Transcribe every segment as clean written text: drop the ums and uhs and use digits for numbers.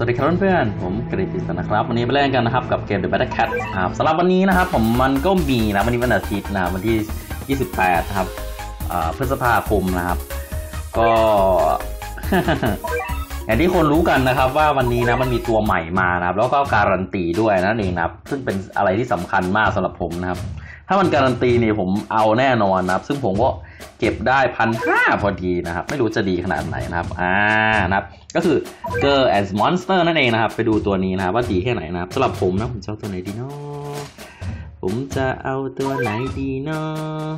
สวัสดีครับเพื่อนๆผมกฤษณ์นะครับวันนี้ไปเล่นกันนะครับกับเกม The Battle Cat ครับสำหรับวันนี้นะครับผมมันก็มีนะวันนี้วันอาทิตย์นะวันที่28ครับพฤษภาคมนะครับก็ อย่างที่คนรู้กันนะครับว่าวันนี้นะมันมีตัวใหม่มานะครับแล้วก็การันตีด้วยนั่นเองนะครับซึ่งเป็นอะไรที่สำคัญมากสำหรับผมนะครับถ้ามันการันตีนี่ผมเอาแน่นอนนะครับซึ่งผมก็เก็บได้ 1,500 พอดีนะครับไม่รู้จะดีขนาดไหนนะครับนะครับก็คือ Girl and Monster นั่นเองนะครับไปดูตัวนี้นะครับว่าดีแค่ไหนนะครับสำหรับผมนะผมจะเอาตัวไหนดีเนาะผมจะเอาตัวไหนดีเนาะ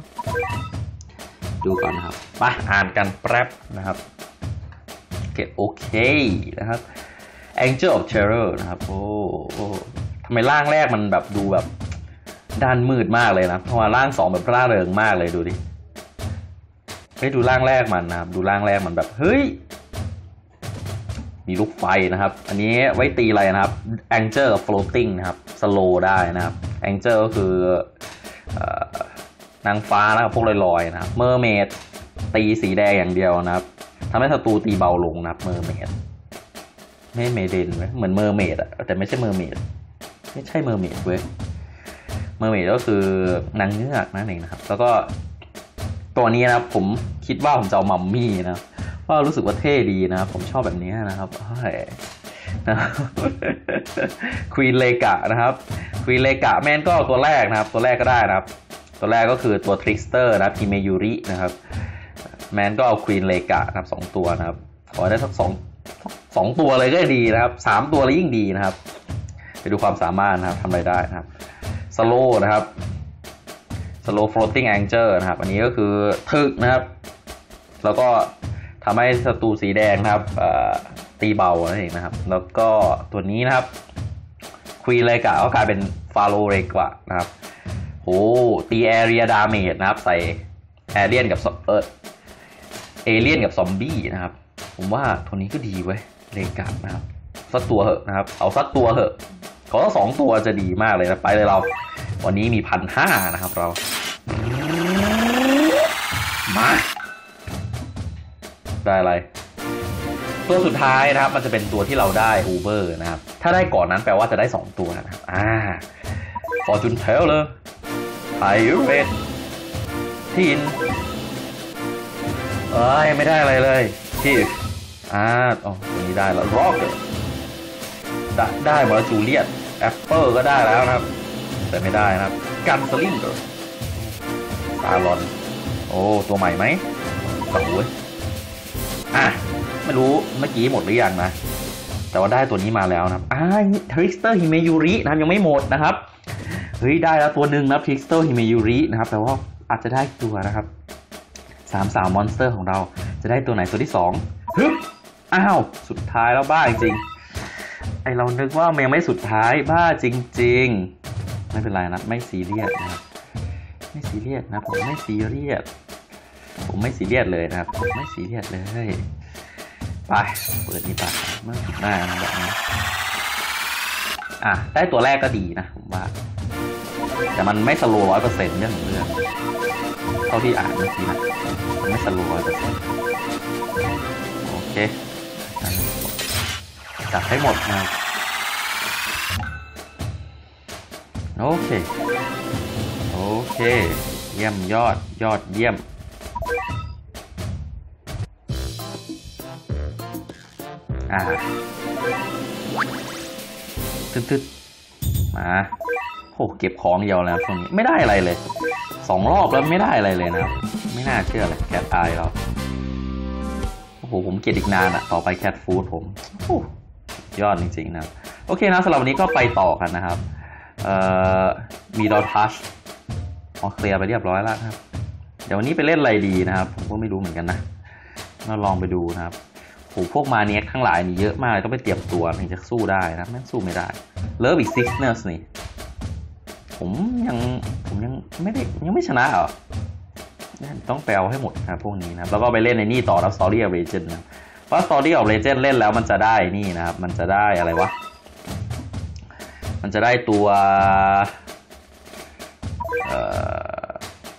ดูก่อนนะครับไปอ่านกันแป๊บนะครับโอเคนะครับ Angel of Terror นะครับโอ้ทำไมร่างแรกมันแบบดูแบบด้านมืดมากเลยนะเพราะว่าร่าง2แบบร่าเริงมากเลยดูดิไปดูร่างแรกมันนะครับดูร่างแรกมันแบบเฮ้ยมีลูกไฟนะครับอันนี้ไว้ตีอะไรนะครับ Angel Floating นะครับ Slow ได้นะครับ Angel ก็คือนางฟ้านะครับพวกลอยๆนะครับ Mermaid ตีสีแดงอย่างเดียวนะครับทำให้ศัตรูตีเบาลงนะครับ Mermaid ไม่เมเดนเว้ยเหมือน Mermaid อะแต่ไม่ใช่ Mermaid ไม่ใช่ Mermaid เว้ย Mermaid ก็คือนางเงือกนั่นเองนะครับแล้วก็ตัวนี้นะครับผมคิดว่าผมจะเอามัมมี่นะเพราะรู้สึกว่าเท่ดีนะครับผมชอบแบบนี้นะครับควีนเลกะนะครับควีนเลกะแมนก็ตัวแรกนะครับตัวแรกก็ได้นะครับตัวแรกก็คือตัวทริสเตอร์นะทีเมยูรินะครับแมนก็เอาควีนเลกะนะครับ2ตัวนะครับขอได้สักสองตัวเลยก็ดีนะครับ3ตัวเลยยิ่งดีนะครับไปดูความสามารถนะครับทำอะไรได้นะครับสโลนะครับSlow Floating Angel นะครับอันนี้ก็คือทึกนะครับแล้วก็ทำให้ศัตรูสีแดงนะครับตีเบานั่นเองนะครับแล้วก็ตัวนี้นะครับควีนเลกะก็กลายเป็นฟาโรเลกะนะครับโหตีแอเรียดาเมจนะครับใส่แอเรียนกับเอเรียนกับซอมบี้นะครับผมว่าตัวนี้ก็ดีเว้ยเลกะนะครับสักตัวเหอะนะครับเอาสักตัวเหอะขอสัก2ตัวจะดีมากเลยนะไปเลยเราวันนี้มี 1,500 นะครับเรามาได้อะไรตัวสุดท้ายนะครับมันจะเป็นตัวที่เราได้อูเบอร์นะครับถ้าได้ก่อนนั้นแปลว่าจะได้2ตัวนะครับฟอร์จูนเทลเลยไทเรนทีนยังไม่ได้อะไรเลยที่ตัวนี้ได้แล้วร็อกได้มาแล้วจูเลียตแอปเปิลก็ได้แล้วนะครับแต่ไม่ได้นะครับกันสลิงเกอร์ตาลอนโอ้ตัวใหม่ไหมสองเว้ยไม่รู้เมื่อกี้หมดหรือยังนะแต่ว่าได้ตัวนี้มาแล้วนะครับทริสเตอร์ฮิเมยูรินะยังไม่หมดนะครับเฮ้ยได้แล้วตัวหนึ่งนะทริสเตอร์ฮิเมยูรินะครับแต่ว่าอาจจะได้ตัวนะครับสาวมอนสเตอร์ของเราจะได้ตัวไหนตัวที่2ฮึบสุดท้ายแล้วบ้าจริงไอเรานึกว่ามันยังไม่สุดท้ายบ้าจริงๆไม่เป็นไรนะไม่ซีเรียสนะครับไม่ซีเรียสนะผมไม่ซีเรียสผมไม่ซีเรียสเลยนะครับผมไม่ซีเรียสเลยไปเปิดนี่ไปเมื่อกี้ได้นะแบบนี้ได้ตัวแรกก็ดีนะผมว่าแต่มันไม่สโลว์ 100% เรื่องของเรื่องเท่าที่อ่านเมื่อกี้นะมันไม่สโลว์ 100% โอเคจับให้หมดนะโอเคโอเคเยี่ยมยอดเยี่ยมตึ๊ดๆมาโหเก็บของเดียวแล้วช่วงนี้ไม่ได้อะไรเลย2รอบแล้วไม่ได้อะไรเลยนะไม่น่าเชื่อเลยแคทอายเราโอ้โหผมเก็บอีกนานต่อไปแคทฟู้ดผมยอดจริงๆนะโอเคนะสำหรับวันนี้ก็ไปต่อกันนะครับมีดอททัชเคลียร์ไปเรียบร้อยแล้วครับเดี๋ยววันนี้ไปเล่นอะไรดีนะครับผมก็ไม่รู้เหมือนกันนะเราลองไปดูนะครับโหพวกมาเนี้ยข้างหลายนี่เยอะมากต้องไปเตรียมตัวถึงจะสู้ได้นะแม่งสู้ไม่ได้เลิฟอีกซิกเนอร์สนี่ผมยังไม่ได้ยังไม่ชนะอ่ะต้องแปลให้หมดนะพวกนี้นะแล้วก็ไปเล่นในนี่ต่อแล้วสตอรี่ออฟเลเจนด์นะเพราะสตอรี่ออฟเลเจนด์เล่นแล้วมันจะได้นี่นะครับมันจะได้อะไรวะมันจะได้ตัว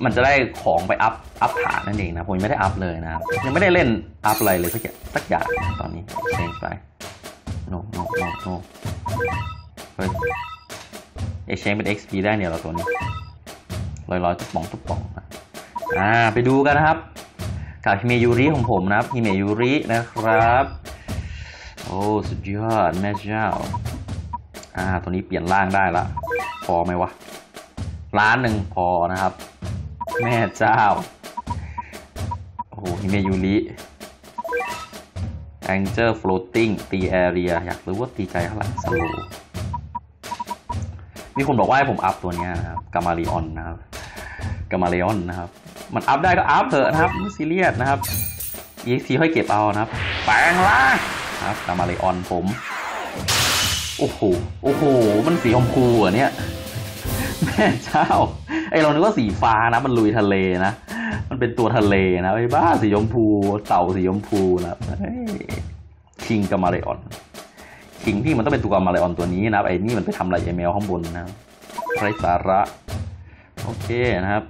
มันจะได้ของไปอัพฐานนั่นเองนะผมยังไม่ได้อัพเลยนะครับยังไม่ได้เล่นอัพอะไรเลยสักอย่างตอนนี้เช็งไปโน่ no เฮ้ย exchange เป็น XP ได้เนี่ยเราตัวนี้ลอยๆตุ๊บป่องตุ๊บป่องไปดูกันนะครับกับฮิเมยูริของผมนะครับฮิเมยูรินะครับโอ้สุดยอดแม่เจ้าตัวนี้เปลี่ยนร่างได้ละพอไหมวะล้านหนึ่งพอนะครับแม่เจ้าโอ้โหฮิเมยูริแองเจอร์ฟลูติ้งตีแอเรียอยากรู้ว่าตีใจเท่าไหร่สโลมีคนบอกว่าให้ผมอัพตัวนี้นะครับกามาริออนนะครับกามาริออนนะครับมันอัพได้ก็อัพเถอะนะครับไม่ซีเรียสนะครับ EXP ค่อยเก็บเอานะครับแปลงล่างครับกามาริออนผมโอ้โหโอ้โหมันสีชมพูอ่ะเนี่ยแม่เจ้าไอเรานึกว่าสีฟ้านะมันลุยทะเลนะมันเป็นตัวทะเลนะไอ้บ้าสีชมพูเต่าสีชมพูนะคิงกามาริออนคิงที่มันต้องเป็นตัวกามาริออนตัวนี้นะครับไอ้นี่มันไปทำอะไรไอแมวข้างบนนะไร้สาระโอเคนะครับ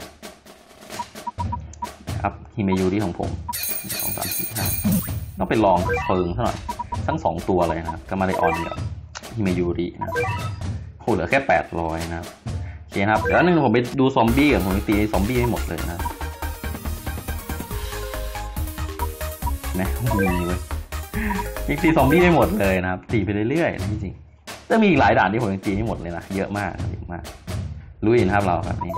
อัพฮิเมยูริของผม2 3 4 5ต้องไปลองเพิงซะหน่อยทั้ง2ตัวเลยนะกามาริออนกับฮิเมยูรินะโหเหลือแค่800นะครับโอเคครับเดี๋ยวนึงผมไปดูซอมบี้กับผมตีซอมบี้ให้หมดเลยนะนะมีเลยอีกตีซอมบี้ให้หมดเลยนะครับตีไปเรื่อยๆนะจริงๆแต่มีอีกหลายด่านที่ผมยังตีให้หมดเลยนะเยอะมากเยอะมากลุยนะครับเราแบบนี้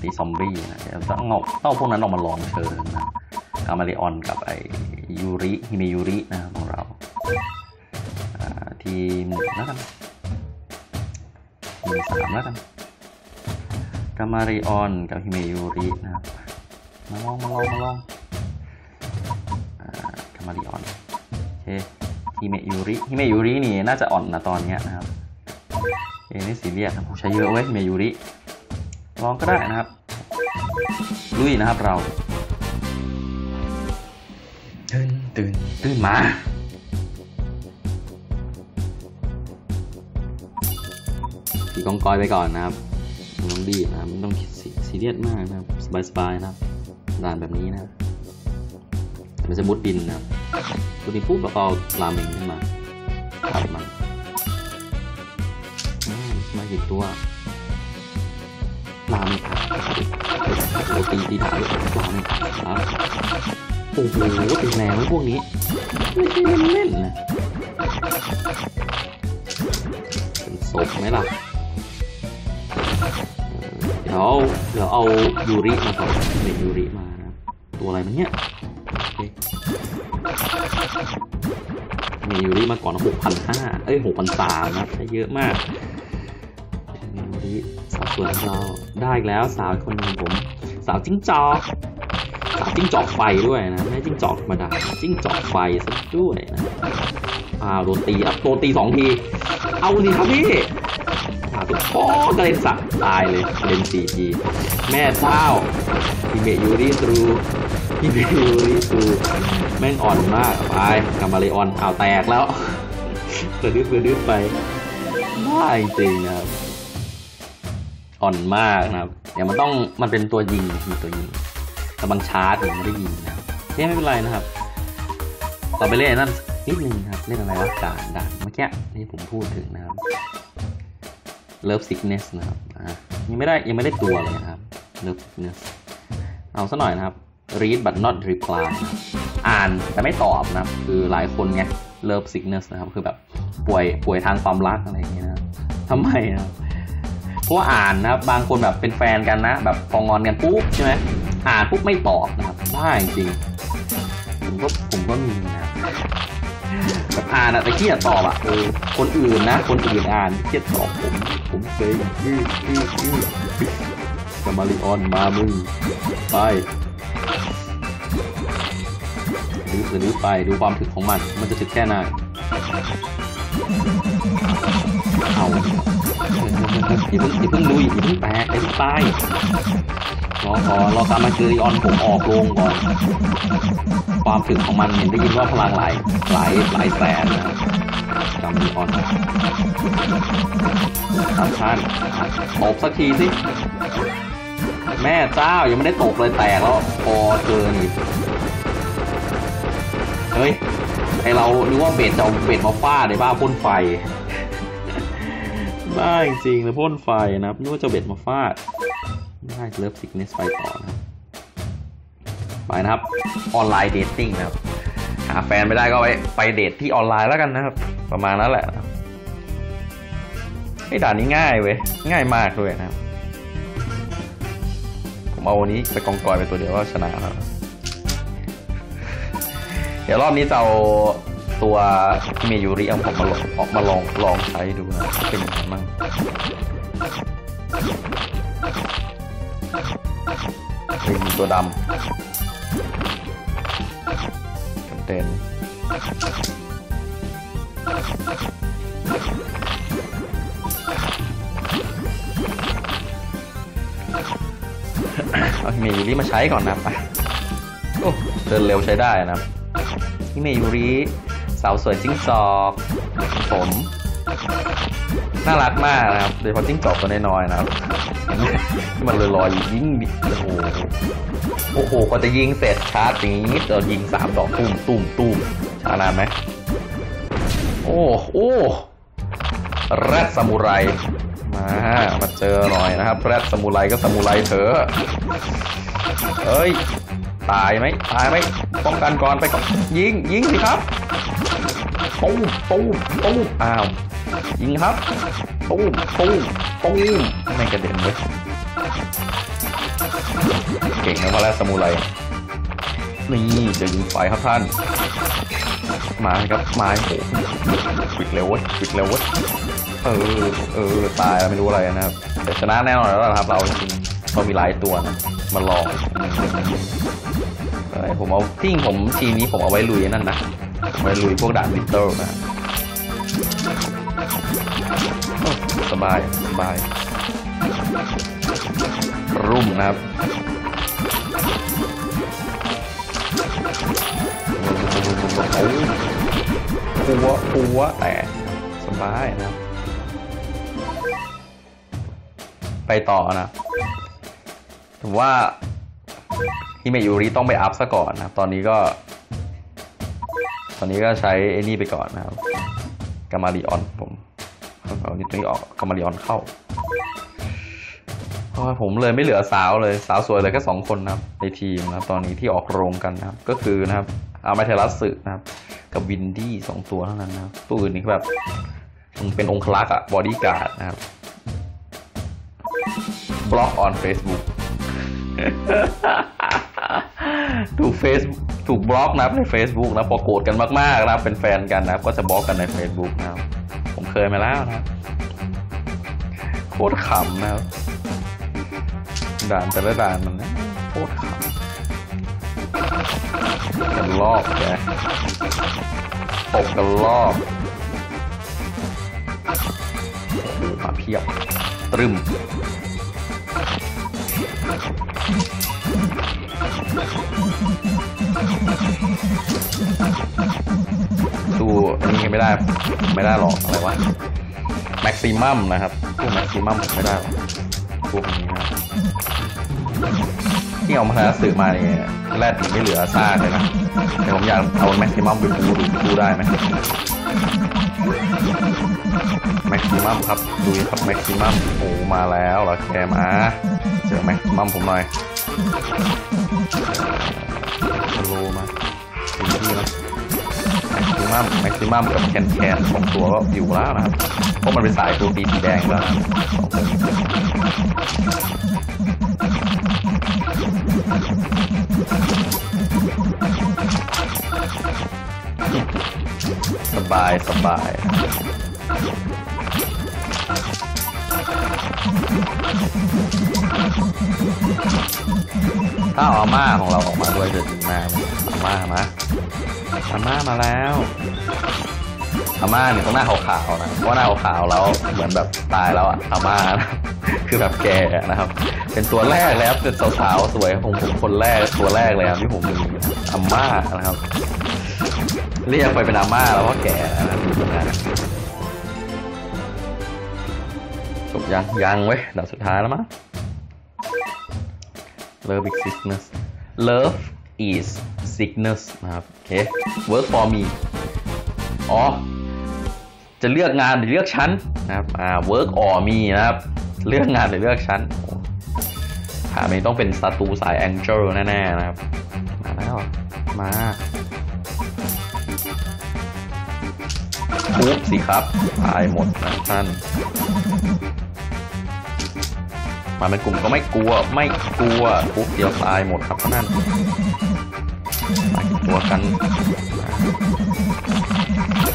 ตีซอมบี้นะเดี๋ยวต้องเอาเต้าพวกนั้นออกมาลองเชิญนะกามาริออนกับไอยูริฮิเมยูรินะครับของเราทีม1แล้วกันทีม3แล้วกันกามาริออนกับฮิเมยูรินะครับมาลองกามาริออนโอเคฮิเมยูรินี่น่าจะอ่อนนะตอนนี้นะครับเอนี่สีเรียกผมใช้เยอะเว้ยฮิเมยูริลองก็ได้นะครับลุยนะครับเราตื่นมาตีกองกอยไปก่อนนะครับไม่ต้องรีบนะไม่ต้องซีเรียสมากนะครับสบายๆนะครับด่านแบบนี้นะครับมันจะมุดดินนะครับมุดดินปุ๊บแล้วก็ลาเมงขึ้นมาขับมันมาหยิบตัวลาเมงเราตีด่าเลยลาเมงครับโอ้โหเป็นแนวพวกนี้ไม่ใช่เล่นๆนะเป็นศพไหมล่ะเดี๋ยวเอายูริมาก่อนเด็กยูริมานะตัวอะไรมันเนี่ยมียูริมาก่อน 6,500 เอ้ย 6,300 นะใช้เยอะมากยูริสาวสวยของเราได้แล้วสาวคนหนึ่งผมสาวจิ้งจอกจิ้งจอกไฟด้วยนะไม่จิ้งจอกธรรมดาจิ้งจอกไฟซะด้วยนะโดนตีอัพโดนตี2 ทีเอาสิครับพี่ตุ๊กป้อกระเด็นสักตายเลยกระเด็น4 ทีแม่เท้าฮิเมยูริตรูฮิเมยูริตรูแม่งอ่อนมากไปกามาริออนเอาแตกแล้วกระดึ๊บไปได้จริงนะครับอ่อนมากนะครับเนี่ยมันเป็นตัวยิงมีตัวยิงกำลังชาร์จผมไม่ได้ยินนะนี่ไม่เป็นไรนะครับต่อไปเล่นนั่นนิดนึงครับเล่นอะไรวะด่านเมื่อกี้ที่ผมพูดถึงนะครับ Love Sickness นะครับยังไม่ได้ตัวเลยนะครับ Love Sickness เอาซะหน่อยนะครับ Read but not reply อ่านแต่ไม่ตอบนะคือหลายคนไง Love Sickness นะครับคือแบบป่วยทางความรักอะไรอย่างเงี้ยนะทำไมนะเพราะว่าอ่านนะครับบางคนแบบเป็นแฟนกันนะแบบพองอนกันปุ๊บใช่ไหมอ่านปุ๊บไม่ตอบนะครับได้จริงผมก็มีนะแบบอ่านแต่ขี้เกียจตอบอ่ะคนอื่นนะคนอื่นอ่านขี้เกียจตอบผมเคยดื้อกับมาริออนมามึงไปหรือไปดูความถึกของมันจะถึกแค่ไหนเอาอย่าเพิ่งลุยอย่าเพิ่งแตกอย่าเพิ่งตายรอตามมาเจอออนผมออกลงก่อนความถึงของมันเห็นได้ยินว่าพลังหลายแสนนะครับกำมือออนสามชั้นตบสักทีสิแม่เจ้ายังไม่ได้ตกเลยแตกแล้วพอเจอนี่เฮ้ย ไอเรานึกว่าเป็ดจะเอาเป็ดมาฟาดในบ้าพ่นไฟบ้าจริงๆเลยพ่นไฟนะครับนึกว่าจะเบ็ดมาฟาดได้เลิฟซิกเนสไปต่อนะไปนะครับออนไลน์เดทติ้งนะครับหาแฟนไม่ได้ก็ไปเดทที่ออนไลน์แล้วกันนะครับประมาณนั้นแหละไอ้ด่านนี้ง่ายเว้ยง่ายมากด้วยนะครับผมเอาวันนี้ไปกองกอยไปตัวเดียวก็ชนะครับเดี๋ยวรอบนี้จะเอาตัวเมยูริเอาผมมาลองใช้ดูนะเป็นยังไงบ้างเป็นตัวดำเต้นเอาเมยูริมาใช้ก่อนนะไปโอ้เดินเร็วใช้ได้นะที่เมยูริสาวสวยจิ้งจอกผมน่ารักมากนะครับโดยเฉพาะจิ้งจอกตัวน้อยๆนะครับมันลอยๆยิงบิดโอ้โหก็จะยิงเสร็จชาร์จอย่างนี้เรายิง3ดอกตุ้มตุ้มตุ้มชาร์จนานไหมโอ้โอ้แรดซามูไรมาเจอหน่อยนะครับแรดซามูไรก็ซามูไรเถอะเอ้ยตายไหมป้องกันก่อนไปก่อนยิงสิครับตู้อ้าวยิงครับตู้ไม่กระเด็นเลยเก่งนะพระราชสมุไรนี่จะยิงไฟครับท่านมาครับมาโหปิดเร็วเว้ยเออตายไม่รู้อะไรนะครับแต่ชนะแน่นอนแล้วนะครับเราจริงเรามีหลายตัวนะมาลองผมเอาทิ้งผมทีนี้ผมเอาไว้ลุยนั่นนะไว้ลุยพวกด่านลิตเติ้ลนะสบายรุ่มนะครับปัวแต่สบายนะไปต่อนะถือว่าฮิเมยูริต้องไปอัพซะก่อนนะครับตอนนี้ก็ใช้ไอ้นี่ไปก่อนนะครับกามาริออนผมเอานี่ตัวนี้ออกกามาริออนเข้าผมเลยไม่เหลือสาวเลยสาวสวยเลยแค่2คนนะครับในทีมนะครับตอนนี้ที่ออกโรงกันนะครับก็คือนะครับอามาเทรัสสึนะครับกับวินดี้2ตัวเท่านั้นนะครับตัวอื่นนี่แบบเป็นองคลักษ์อะบอดี้การ์ดนะครับบล็อกออนเฟซบุ๊กถูกบล็อกนะครับใน Facebook นะพอโกรธกันมากๆนะเป็นแฟนกันนะก็จะบล็อกกันใน Facebook นะผมเคยมาแล้วนะโคตรขำนะครับด่านแต่ละด่านมันนะโคตรขำกันรอบแกตบกันรอบมาเพียบตรึมตู้นี้ไม่ได้หรอกอะไรวะแม็กซิมัมนะครับตู้แม็กซิมัมไม่ได้หรอกตู้นี้นะที่เอามาทำสื่อมาเนี่ยแรดไม่เหลือซากเลยนะแต่ผมอยากเอาแม็กซิมัมไปดูได้ไหมแม็กซิมัมครับดูครับแม็กซิมัมโอ้มาแล้วเหรอแกมาเจอแม็กซิมัมผมหน่อยสโลมาถึงที่แล้วแม็กซิมัมกับแคนของตัวก็อยู่แล้วนะครับเพราะมันเป็นสายตัวปีสีแดงแล้วสบายถ้าอาม่าของเราออกมาด้วยจะดีมากอาม่ามาแล้วอาม่าเนี่ยต้องหน้าขาวๆนะเพราะหน้าขาวๆแล้วเหมือนแบบตายแล้วอาม่านะคือแบบแก่นะครับเป็นตัวแรกเลยครับเป็นสาวๆสวยของผมคนแรกตัวแรกเลยครับที่ผมมีอาม่านะครับเรียกไปเป็นอาม่าแล้วเพราะแก่นะจบยังเว้ยด่านสุดท้ายแล้วมั้ง Love is sickness Love is sickness นะครับโอเค work for me อ๋อจะเลือกงานหรือเลือกชั้นนะครับเวิร์กออมีนะครับเลือกงานหรือเลือกชั้นถามนี้ต้องเป็นศัตรูสายแองเจิลแน่ๆนะครับมาแล้วมาปุ๊บสิครับตายหมดนะท่านมาเป็นกลุ่มก็ไม่กลัวปุ๊บเดียวตายหมดครับนั่นตายตัวกัน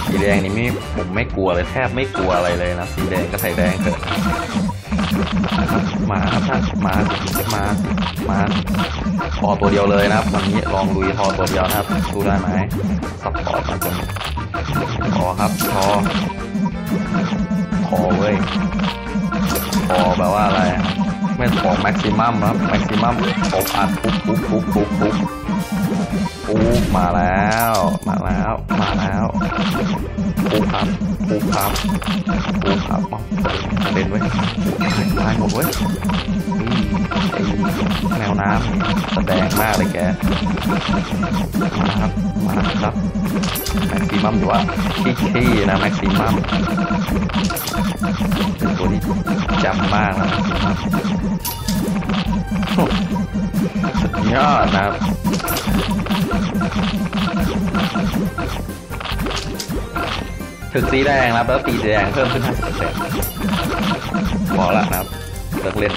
สีแดงนี่ผมไม่กลัวเลยแทบไม่กลัวอะไรเลยนะสีแดงก็ใส่แดงเถอะมาครับท่านมาพอตัวเดียวเลยนะครับวันนี้ลองลุยพอตัวเดียวนะครับดูได้ไหมซัพพอร์ตมาจนพอครับพอเว้ยพอแบบว่าอะไรไม่พอแม็กซิมัมครับแม็กซิมัมออกอัดปุ๊บมาแล้วปุ๊บครับเล่นไว้ตายหมดเว้ยแมวน้ำแสดงมากเลยแกมาครับแม็กซิมัมหรือว่าขี้นะแม็กซิมัมเป็นตัวนี้จำมากนะสุดยอดนะครับถึกสีแดงนะครับแล้วตีแดงเพิ่มขึ้น 50% พอละนะครับเลิกเล่น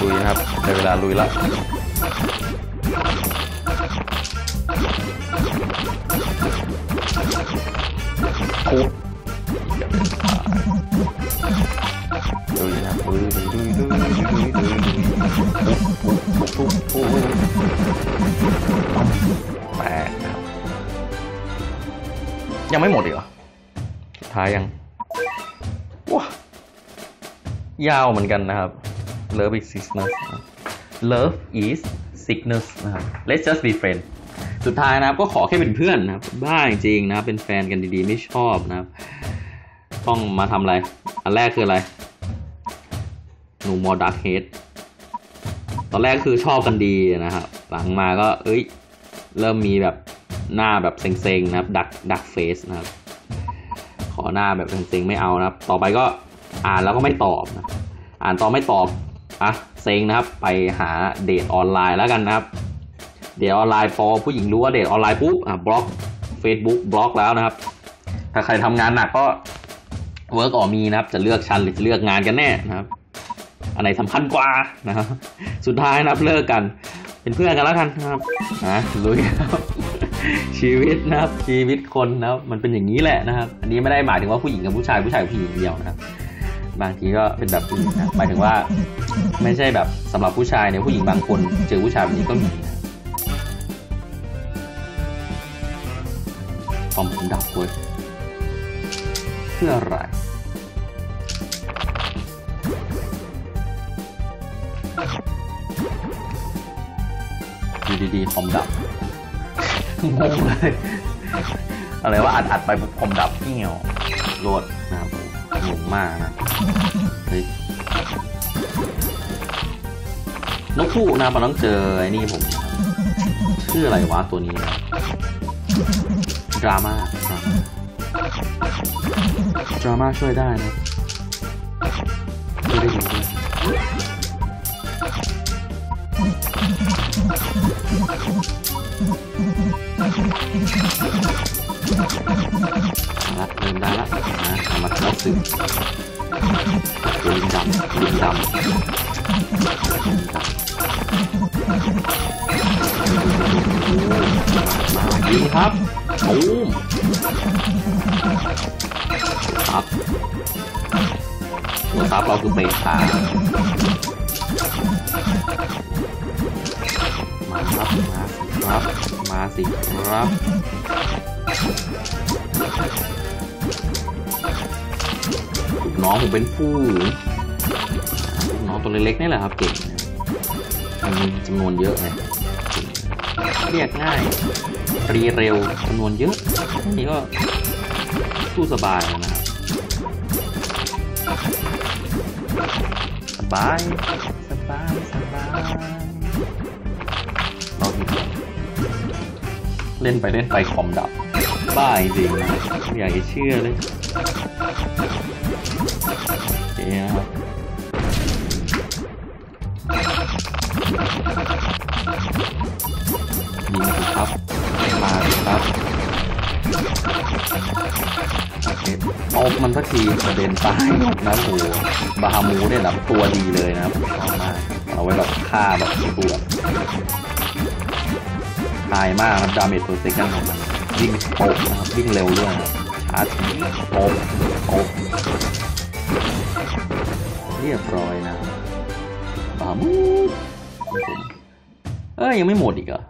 ลุยครับในเวลาลุยละคุกลุยนะแปดครับยังไม่หมดอีกเหรอสุดท้ายยังว้ายาวเหมือนกันนะครับ Love is sicknessนะครับ Let's just be friends สุดท้ายนะครับก็ขอแค่เป็นเพื่อนนะครับบ้าจริงนะครับเป็นแฟนกันดีๆไม่ชอบนะครับต้องมาทำอะไรอันแรกคืออะไร No more dark hate ตอนแรกคือชอบกันดีนะครับหลังมาก็เริ่มมีแบบหน้าแบบเซ็งๆนะครับดักเฟสนะครับขอหน้าแบบเซ็งๆไม่เอานะครับต่อไปก็อ่านแล้วก็ไม่ตอบนะอ่านตอบไม่ตอบอ่ะเซ็งนะครับไปหาเดทออนไลน์แล้วกันนะครับเดทออนไลน์พอผู้หญิงรู้ว่าเดทออนไลน์ปุ๊บอ่ะบล็อกเฟซบุ๊กบล็อกแล้วนะครับถ้าใครทำงานหนักก็เวิร์กออมีนะครับจะเลือกชั้นหรือจะเลือกงานกันแน่นะครับอันไหนสำคัญกว่านะครับสุดท้ายนะครับเลิกกันเป็นเพื่อนกันแล้วกันนะครับนะลุยชีวิตนะครับชีวิตคนนะครับมันเป็นอย่างนี้แหละนะครับอันนี้ไม่ได้หมายถึงว่าผู้หญิงกับผู้ชายผู้ชายกับผู้หญิงเดียวนะครับบางทีก็เป็นแบบผู้หญิงนะหมายถึงว่าไม่ใช่แบบสำหรับผู้ชายเนี่ยผู้หญิงบางคนเจอผู้ชายแบบนี้ก็มีคอมดับเวิร์ดเพื่ออะไรดีๆคอมดับงงเลยอะไรว่าอัดไปคอมดับเงี้ยวโลดนะครับงงมากนะนกคู่นะมันต้องเจอไอ้นี่ผมชื่ออะไรวะตัวนี้ดราม่าช่วยได้นะช่วยได้ดีละเดินได้ละนะมาล็อกสื่อดึงดำดีครับตูมครับตัวซับเราคือเบสขามาสิครับน้องผมเป็นฟูน้องตัวเล็กๆนี่แหละครับเก่งมีจำนวนเยอะเลยเรียกง่ายรีเร็วจำนวนเยอะนี่ก็สู้สบายนะครับสบายเล่นไปคอมดับ บ้าจริงๆอยากจะเชื่อเลยเดี๋ยวยิงครับมาครับเอามันสักทีประเด็นตายนะโหบาฮามูเนี่ยแบบตัวดีเลยนะครับเอาไว้แบบฆ่าแบบตัวตายมากครับดาเมจตัวเซ็กกันของมันวิ่งโอบนะครับวิ่งเร็วด้วยชาร์จโอบเรียบร้อยนะบาฮามูยังไม่หมดอีกเหรอ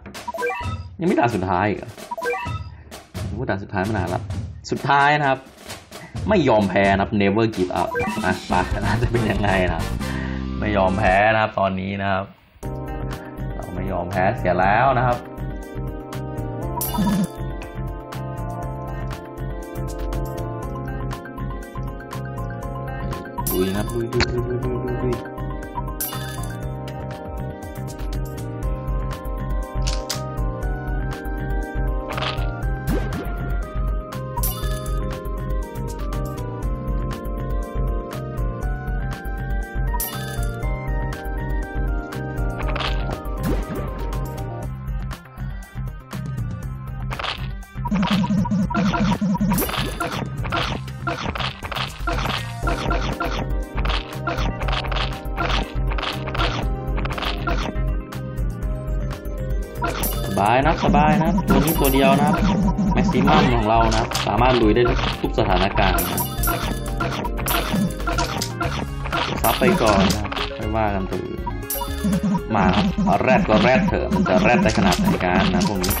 ยังไม่ด่านสุดท้ายอีกเหรอพูดด่านสุดท้ายมานานละสุดท้ายนะครับไม่ยอมแพ้นะครับ never give up นะปากน่าจะเป็นยังไงนะไม่ยอมแพ้นะครับตอนนี้นะครับเราไม่ยอมแพ้เสียแล้วนะครับดูนะดูสบายนะตัวนี้ตัวเดียวนะแม็กซิมัมของเรานะสามารถลุยได้ทุกสถานการณ์นะซับไปก่อนนะไม่ว่ากันตัวมาครับแรดก็แรดเถอะมันจะแรดได้ขนาดไหนกันนะพวกนี้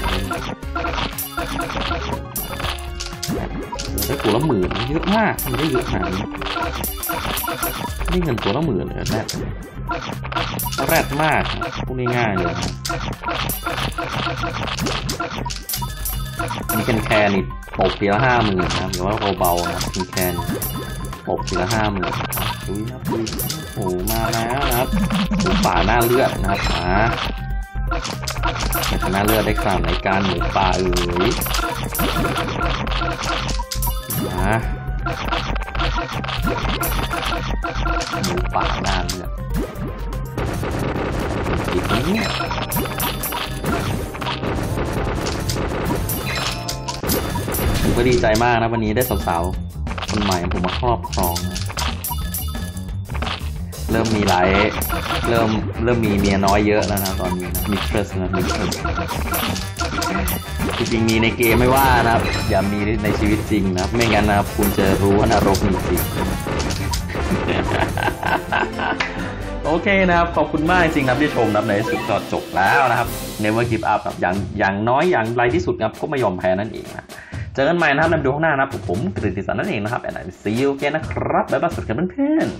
ได้ตัวละหมื่นเยอะมากมันได้เยอะขนาดนี้นี่เงินตัวละหมื่นเลยแรดแรดมากพวกนี้ง่ายเลยอันนี้แคนนี่ตกทีละ50,000นะหรือว่าเบาๆนะมีแคนตกทีละ50,000อุ้ยนะอุ้ยโอ้มาแล้วนะครับหมูป่าหน้าเลือดนะครับหน้าเลือดได้ขนาดไหนการหมูป่าเอ๋ยนะหมูป่าหน้าเลือดอีกนี้ผมก็ดีใจมากนะวันนี้ได้สาวๆคนใหม่ผมมาครอบครองนะเริ่มมีไลฟ์เริ่มมีเมียน้อยเยอะแล้วนะตอนนี้นะMistressนะMistressจริงๆมีในเกมไม่ว่านะครับอย่ามีในชีวิตจริงนะไม่งั้นนะคุณจะรู้ว่านรกมีจริง โอเคนะครับขอบคุณมากจริงนะที่ชมนะในสุดก็จบแล้วนะครับ Never Give Up ครับอย่างน้อยอย่างไรที่สุดครับก็ไม่ยอมแพ้นั่นเองนะเจอกันใหม่นะครับในวิดีโอข้างหน้านะครับผมกฤติสันนั่นเองนะครับ and I see you again นะครับบ๊ายบายสวัสดีครับเพื่อนๆ